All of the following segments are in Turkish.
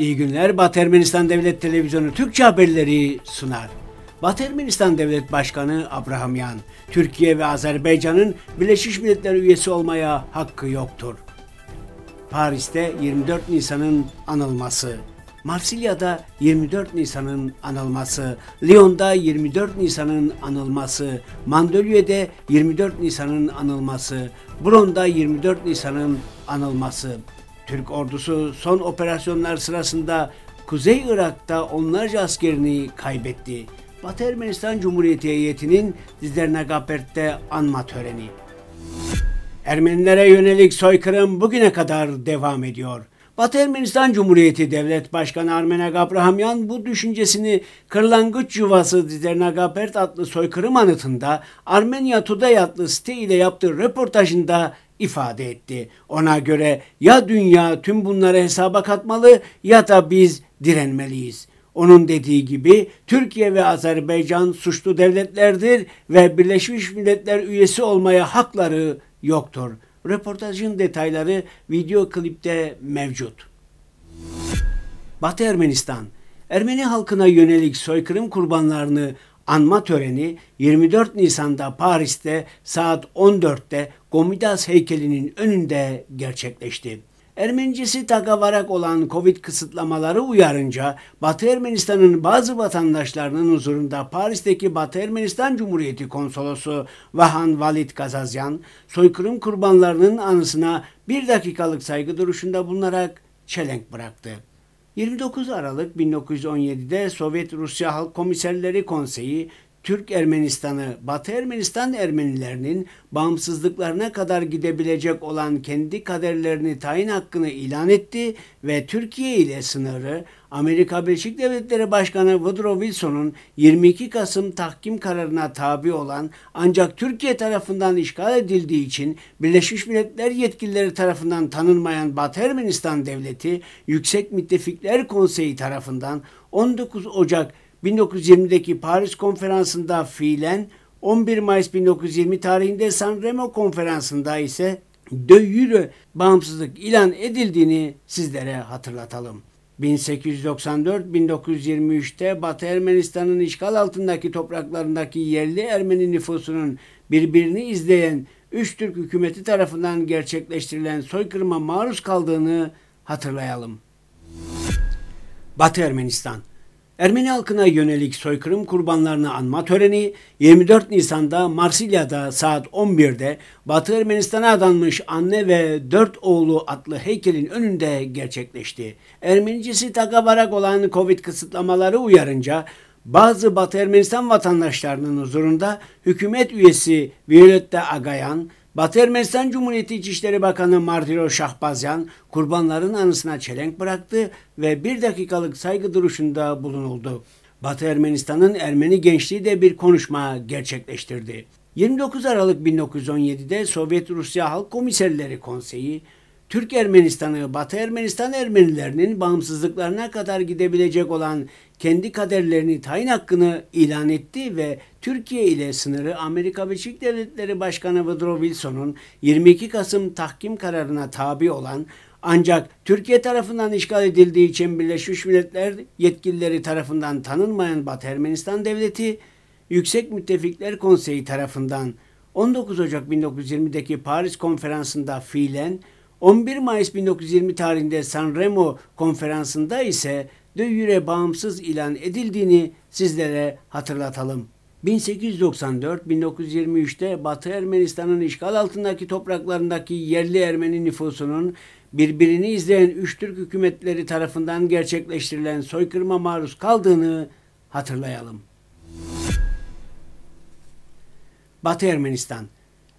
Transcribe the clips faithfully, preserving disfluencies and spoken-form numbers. İyi günler. Batı Ermenistan Devlet Televizyonu Türkçe haberleri sunar. Batı Ermenistan Devlet Başkanı Abrahamyan, Türkiye ve Azerbaycan'ın Birleşmiş Milletler üyesi olmaya hakkı yoktur. Paris'te yirmi dört Nisan'ın anılması, Marsilya'da yirmi dört Nisan'ın anılması, Lyon'da yirmi dört Nisan'ın anılması, Mandaluya'da yirmi dört Nisan'ın anılması, Bron'da yirmi dört Nisan'ın anılması. Türk ordusu son operasyonlar sırasında Kuzey Irak'ta onlarca askerini kaybetti. Batı Ermenistan Cumhuriyeti heyetinin Tsitsernakaberd'de anma töreni. Ermenilere yönelik soykırım bugüne kadar devam ediyor. Batı Ermenistan Cumhuriyeti Devlet Başkanı Armen Abrahamyan bu düşüncesini Kırlangıç Yuvası Tsitsernakaberd adlı soykırım anıtında Armenia Today adlı site ile yaptığı röportajında ifade etti. Ona göre ya dünya tüm bunları hesaba katmalı ya da biz direnmeliyiz. Onun dediği gibi Türkiye ve Azerbaycan suçlu devletlerdir ve Birleşmiş Milletler üyesi olmaya hakları yoktur. Röportajın detayları video klipte mevcut. Batı Ermenistan, Ermeni halkına yönelik soykırım kurbanlarını anma töreni yirmi dört Nisan'da Paris'te saat on dörtte Gomidas heykelinin önünde gerçekleşti. Ermenicesi takavarak olan Covid kısıtlamaları uyarınca Batı Ermenistan'ın bazı vatandaşlarının huzurunda Paris'teki Batı Ermenistan Cumhuriyeti Konsolosu Vahan Valit Kazazyan soykırım kurbanlarının anısına bir dakikalık saygı duruşunda bulunarak çelenk bıraktı. yirmi dokuz Aralık bin dokuz yüz on yedi'de Sovyet Rusya Halk Komiserleri Konseyi, Türk Ermenistan'ı Batı Ermenistan Ermenilerinin bağımsızlıklarına kadar gidebilecek olan kendi kaderlerini tayin hakkını ilan etti ve Türkiye ile sınırı Amerika Birleşik Devletleri Başkanı Woodrow Wilson'un yirmi iki Kasım tahkim kararına tabi olan ancak Türkiye tarafından işgal edildiği için Birleşmiş Milletler yetkilileri tarafından tanınmayan Batı Ermenistan Devleti Yüksek Müttefikler Konseyi tarafından on dokuz Ocak bin dokuz yüz yirmi'deki Paris Konferansı'nda fiilen, on bir Mayıs bin dokuz yüz yirmi tarihinde San Remo Konferansı'nda ise de jure bağımsızlık ilan edildiğini sizlere hatırlatalım. bin sekiz yüz doksan dört bin dokuz yüz yirmi üç'te Batı Ermenistan'ın işgal altındaki topraklarındaki yerli Ermeni nüfusunun birbirini izleyen üç Türk hükümeti tarafından gerçekleştirilen soykırıma maruz kaldığını hatırlayalım. Batı Ermenistan, Ermeni halkına yönelik soykırım kurbanlarını anma töreni yirmi dört Nisan'da Marsilya'da saat on bir'de Batı Ermenistan'a adanmış anne ve dört oğlu adlı heykelin önünde gerçekleşti. Ermenicesi takavarak olan Covid kısıtlamaları uyarınca bazı Batı Ermenistan vatandaşlarının huzurunda hükümet üyesi Violette Agayan, Batı Ermenistan Cumhuriyeti İçişleri Bakanı Martiros Şahbazyan kurbanların anısına çelenk bıraktı ve bir dakikalık saygı duruşunda bulunuldu. Batı Ermenistan'ın Ermeni gençliği de bir konuşma gerçekleştirdi. yirmi dokuz Aralık bin dokuz yüz on yedi'de Sovyet Rusya Halk Komiserleri Konseyi, Türk Ermenistan'ı Batı Ermenistan Ermenilerinin bağımsızlıklarına kadar gidebilecek olan kendi kaderlerini tayin hakkını ilan etti ve Türkiye ile sınırı Amerika Birleşik Devletleri Başkanı Woodrow Wilson'un yirmi iki Kasım tahkim kararına tabi olan ancak Türkiye tarafından işgal edildiği için Birleşmiş Milletler yetkilileri tarafından tanınmayan Batı Ermenistan Devleti, Yüksek Müttefikler Konseyi tarafından on dokuz Ocak bin dokuz yüz yirmi'deki Paris Konferansı'nda fiilen, on bir Mayıs bin dokuz yüz yirmi tarihinde San Remo Konferansı'nda ise de jure bağımsız ilan edildiğini sizlere hatırlatalım. bin sekiz yüz doksan dört bin dokuz yüz yirmi üç'te Batı Ermenistan'ın işgal altındaki topraklarındaki yerli Ermeni nüfusunun birbirini izleyen üç Türk hükümetleri tarafından gerçekleştirilen soykırıma maruz kaldığını hatırlayalım. Batı Ermenistan,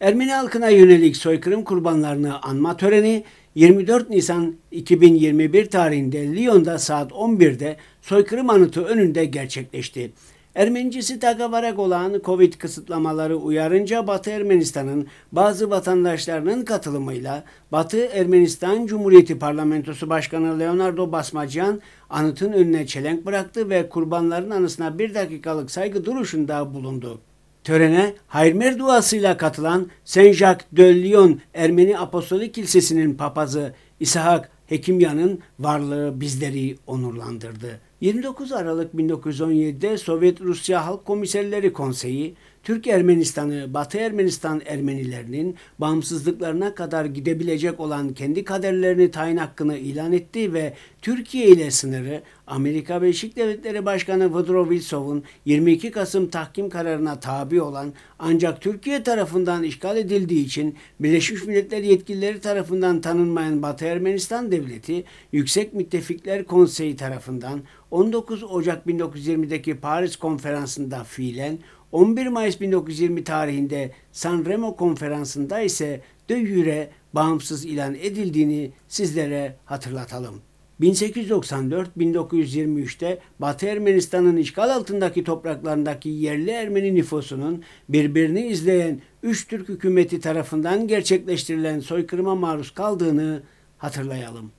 Ermeni halkına yönelik soykırım kurbanlarını anma töreni yirmi dört Nisan iki bin yirmi bir tarihinde Lyon'da saat on bir'de soykırım anıtı önünde gerçekleşti. Ermenicesi takavarak olan Covid kısıtlamaları uyarınca Batı Ermenistan'ın bazı vatandaşlarının katılımıyla Batı Ermenistan Cumhuriyeti Parlamentosu Başkanı Leonardo Basmacıyan anıtın önüne çelenk bıraktı ve kurbanların anısına bir dakikalık saygı duruşunda bulundu. Törene hayırmer duasıyla katılan Jean-Jacques Guy Ermeni Apostolik Kilisesi'nin papazı İshak Hekimyan'ın varlığı bizleri onurlandırdı. yirmi dokuz Aralık bin dokuz yüz on yedi'de Sovyet Rusya Halk Komiserleri Konseyi, Türk Ermenistan'ı Batı Ermenistan Ermenilerinin bağımsızlıklarına kadar gidebilecek olan kendi kaderlerini tayin hakkını ilan etti ve Türkiye ile sınırı Amerika Birleşik Devletleri Başkanı Woodrow Wilson'un yirmi iki Kasım tahkim kararına tabi olan ancak Türkiye tarafından işgal edildiği için Birleşmiş Milletler yetkilileri tarafından tanınmayan Batı Ermenistan Devleti, Yüksek Müttefikler Konseyi tarafından on dokuz Ocak bin dokuz yüz yirmi'deki Paris Konferansı'nda fiilen, on bir Mayıs bin dokuz yüz yirmi tarihinde San Remo Konferansı'nda ise de jure bağımsız ilan edildiğini sizlere hatırlatalım. bin sekiz yüz doksan dört bin dokuz yüz yirmi üç'te Batı Ermenistan'ın işgal altındaki topraklarındaki yerli Ermeni nüfusunun birbirini izleyen üç Türk hükümeti tarafından gerçekleştirilen soykırıma maruz kaldığını hatırlayalım.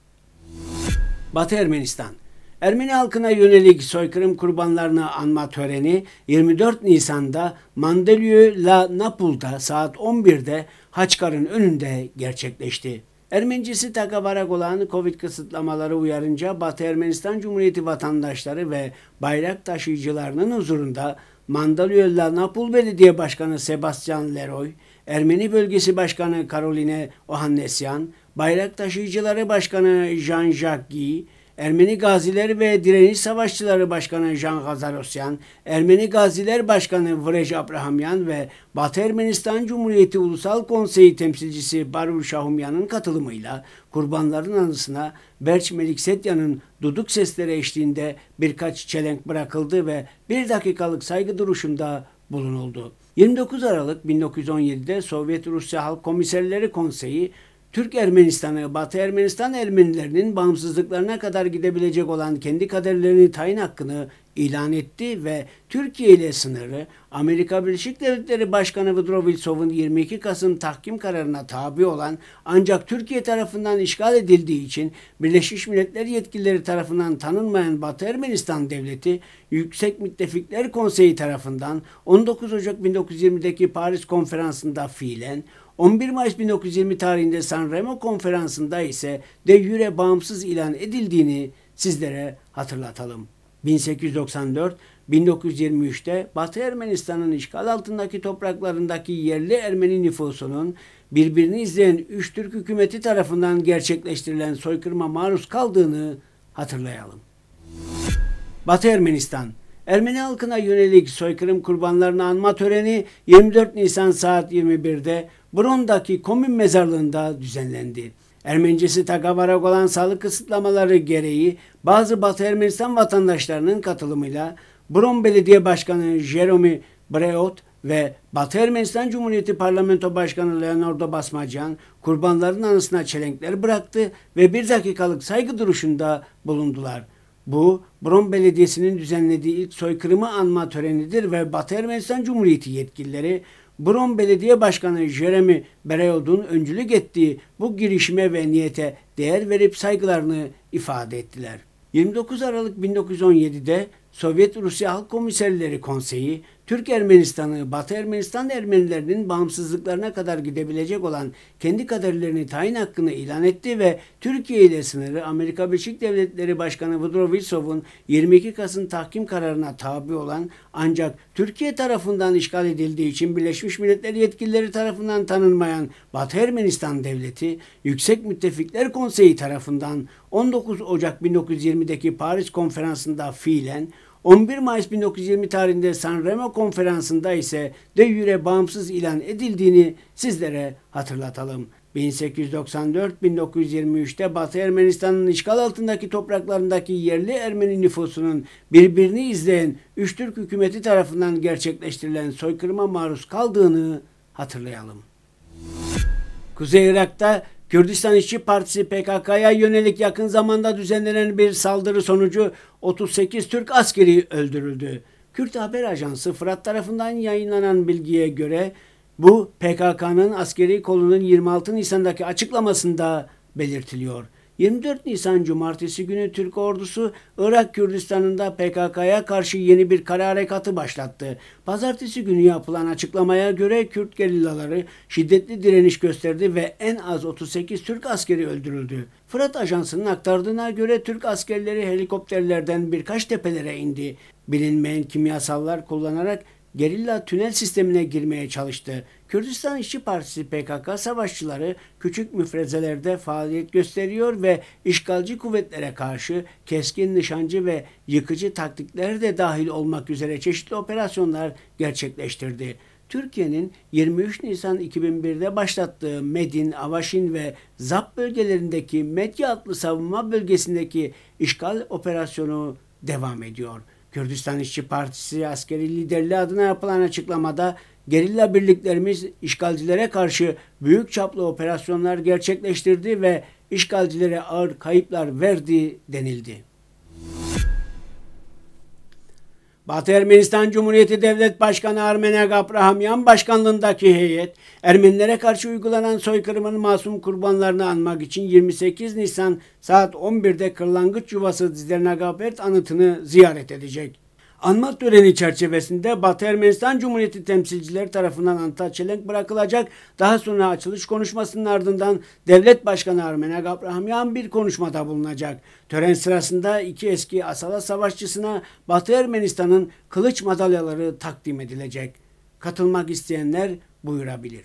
Batı Ermenistan. Ermeni halkına yönelik soykırım kurbanlarını anma töreni yirmi dört Nisan'da Mandelieu-la-Napul'da saat on bir'de Haçkar'ın önünde gerçekleşti. Ermenicesi takavarak olan Covid kısıtlamaları uyarınca Batı Ermenistan Cumhuriyeti vatandaşları ve bayrak taşıyıcılarının huzurunda Mandelieu-la-Napul Belediye Başkanı Sebastian Leroy, Ermeni Bölgesi Başkanı Caroline Ohannesyan, bayrak taşıyıcıları Başkanı Jean-Jacques Guy, Ermeni Gazileri ve Direniş Savaşçıları Başkanı Jean Gazarosyan, Ermeni Gaziler Başkanı Vrej Abrahamyan ve Batı Ermenistan Cumhuriyeti Ulusal Konseyi temsilcisi Barur Şahumyan'ın katılımıyla kurbanların anısına Berç Meliksetya'nın duduk sesleri eşliğinde birkaç çelenk bırakıldı ve bir dakikalık saygı duruşunda bulunuldu. yirmi dokuz Aralık bin dokuz yüz on yedi'de Sovyet Rusya Halk Komiserleri Konseyi, Türk Ermenistan'ı Batı Ermenistan Ermenilerinin bağımsızlıklarına kadar gidebilecek olan kendi kaderlerini tayin hakkını ilan etti ve Türkiye ile sınırı Amerika Birleşik Devletleri Başkanı Woodrow Wilson'un yirmi iki Kasım tahkim kararına tabi olan ancak Türkiye tarafından işgal edildiği için Birleşmiş Milletler yetkilileri tarafından tanınmayan Batı Ermenistan Devleti, Yüksek Müttefikler Konseyi tarafından on dokuz Ocak bin dokuz yüz yirmi'deki Paris Konferansı'nda fiilen, on bir Mayıs bin dokuz yüz yirmi tarihinde San Remo Konferansı'nda ise de jure bağımsız ilan edildiğini sizlere hatırlatalım. bin sekiz yüz doksan dört bin dokuz yüz yirmi üç'te Batı Ermenistan'ın işgal altındaki topraklarındaki yerli Ermeni nüfusunun birbirini izleyen üç Türk hükümeti tarafından gerçekleştirilen soykırıma maruz kaldığını hatırlayalım. Batı Ermenistan. Ermeni halkına yönelik soykırım kurbanlarını anma töreni yirmi dört Nisan saat yirmi bir'de Bron'daki komün mezarlığında düzenlendi. Ermenicesi takavarak olan sağlık kısıtlamaları gereği bazı Batı Ermenistan vatandaşlarının katılımıyla Bron Belediye Başkanı Jérémie Bréaud ve Batı Ermenistan Cumhuriyeti Parlamento Başkanı Leonardo Basmacıyan kurbanların anısına çelenkler bıraktı ve bir dakikalık saygı duruşunda bulundular. Bu, Bron Belediyesi'nin düzenlediği ilk soykırımı anma törenidir ve Batı Ermenistan Cumhuriyeti yetkilileri, Bron Belediye Başkanı Jérémie Bréaud'un öncülük ettiği bu girişime ve niyete değer verip saygılarını ifade ettiler. yirmi dokuz Aralık bin dokuz yüz on yedi'de Sovyet Rusya Halk Komiserleri Konseyi, Türk Ermenistan'ı Batı Ermenistan Ermenilerinin bağımsızlıklarına kadar gidebilecek olan kendi kaderlerini tayin hakkını ilan etti ve Türkiye ile sınırı Amerika Birleşik Devletleri Başkanı Woodrow Wilson'un yirmi iki Kasım tahkim kararına tabi olan ancak Türkiye tarafından işgal edildiği için Birleşmiş Milletler yetkilileri tarafından tanınmayan Batı Ermenistan Devleti, Yüksek Müttefikler Konseyi tarafından on dokuz Ocak bin dokuz yüz yirmi'deki Paris Konferansı'nda fiilen, on bir Mayıs bin dokuz yüz yirmi tarihinde San Remo Konferansı'nda ise de jure bağımsız ilan edildiğini sizlere hatırlatalım. bin sekiz yüz doksan dört bin dokuz yüz yirmi üç'te Batı Ermenistan'ın işgal altındaki topraklarındaki yerli Ermeni nüfusunun birbirini izleyen üç Türk hükümeti tarafından gerçekleştirilen soykırıma maruz kaldığını hatırlayalım. Kuzey Irak'ta Kürdistan İşçi Partisi P K K'ya yönelik yakın zamanda düzenlenen bir saldırı sonucu otuz sekiz Türk askeri öldürüldü. Kürt Haber Ajansı Fırat tarafından yayınlanan bilgiye göre bu P K K'nın askeri kolunun yirmi altı Nisan'daki açıklamasında belirtiliyor. yirmi dört Nisan Cumartesi günü Türk ordusu Irak Kürdistan'ında P K K'ya karşı yeni bir kara harekatı başlattı. Pazartesi günü yapılan açıklamaya göre Kürt gerillaları şiddetli direniş gösterdi ve en az otuz sekiz Türk askeri öldürüldü. Fırat Ajansı'nın aktardığına göre Türk askerleri helikopterlerden birkaç tepelere indi. Bilinmeyen kimyasallar kullanarak gerilla tünel sistemine girmeye çalıştı. Kürdistan İşçi Partisi P K K savaşçıları küçük müfrezelerde faaliyet gösteriyor ve işgalci kuvvetlere karşı keskin nişancı ve yıkıcı taktikler de dahil olmak üzere çeşitli operasyonlar gerçekleştirdi. Türkiye'nin yirmi üç Nisan iki bin bir'de başlattığı Medin, Avaşin ve Zap bölgelerindeki Medya adlı savunma bölgesindeki işgal operasyonu devam ediyor. Kürdistan İşçi Partisi askeri liderliği adına yapılan açıklamada gerilla birliklerimiz işgalcilere karşı büyük çaplı operasyonlar gerçekleştirdi ve işgalcilere ağır kayıplar verdi denildi. Batı Ermenistan Cumhuriyeti Devlet Başkanı Armen Abrahamyan başkanlığındaki heyet, Ermenilere karşı uygulanan soykırımın masum kurbanlarını anmak için yirmi sekiz Nisan saat on bir'de Kırlangıç Yuvası Tsitsernakaberd anıtını ziyaret edecek. Anma töreni çerçevesinde Batı Ermenistan Cumhuriyeti temsilciler tarafından anıta çelenk bırakılacak. Daha sonra açılış konuşmasının ardından Devlet Başkanı Armen Abrahamyan bir konuşmada bulunacak. Tören sırasında iki eski Asala savaşçısına Batı Ermenistan'ın kılıç madalyaları takdim edilecek. Katılmak isteyenler buyurabilir.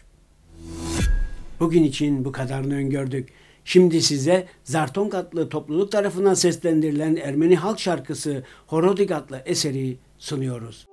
Bugün için bu kadarını öngördük. Şimdi size Zarton Katlı topluluk tarafından seslendirilen Ermeni halk şarkısı Horodik adlı eseri sunuyoruz.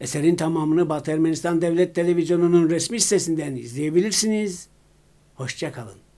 Eserin tamamını Batı Ermenistan Devlet Televizyonu'nun resmi sitesinden izleyebilirsiniz. Hoşça kalın.